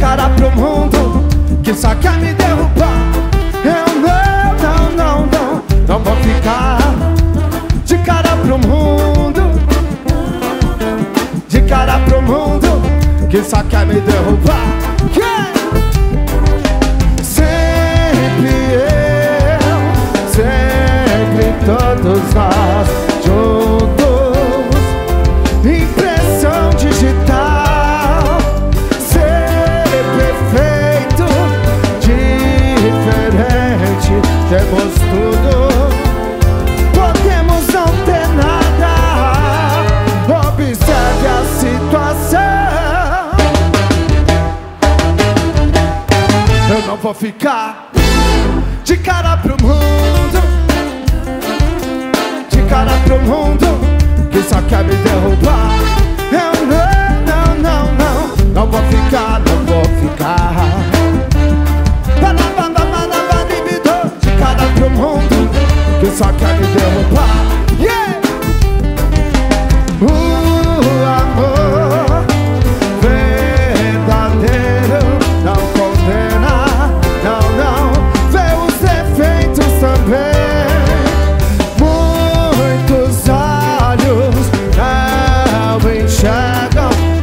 cara pro mundo que só quer me derrubar. Eu não vou ficar de cara pro mundo, de cara pro mundo que só quer me derrubar. Yeah! Todos nós juntos, impressão digital, ser perfeito, diferente, temos tudo, podemos não ter nada. Observe a situação. Eu não vou ficar de cara pro mundo, de cara pro mundo que só quer me derrubar. Eu não vou ficar, não vou ficar de cara pro mundo que só quer me derrubar. Yeah! O amor verdadeiro não condena, não vê os defeitos também.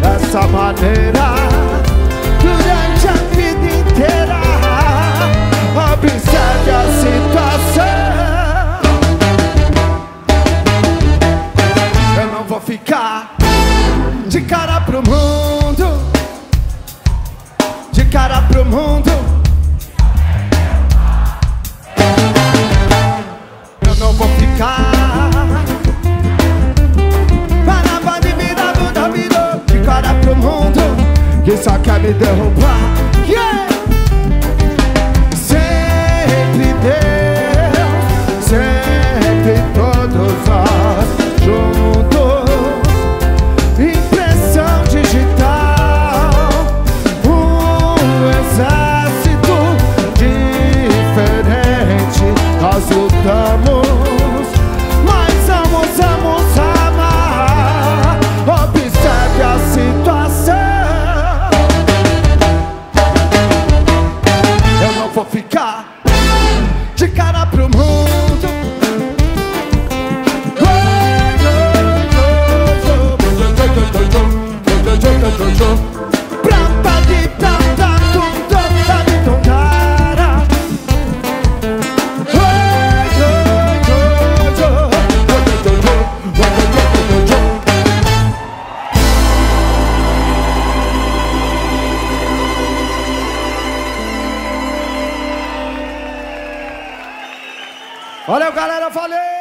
Dessa maneira durante a vida inteira, observe a situação. Eu não vou ficar de cara pro mundo, de cara pro mundo. Eu não vou ficar. Que só quer me derrubar. Yeah! Sempre Deus, sempre todos nós juntos, impressão digital, exército diferente. Nós lutamos, mas amamos amar. Observe a situação. Eu não vou ficar de cara pro mundo. Valeu, galera, valeu!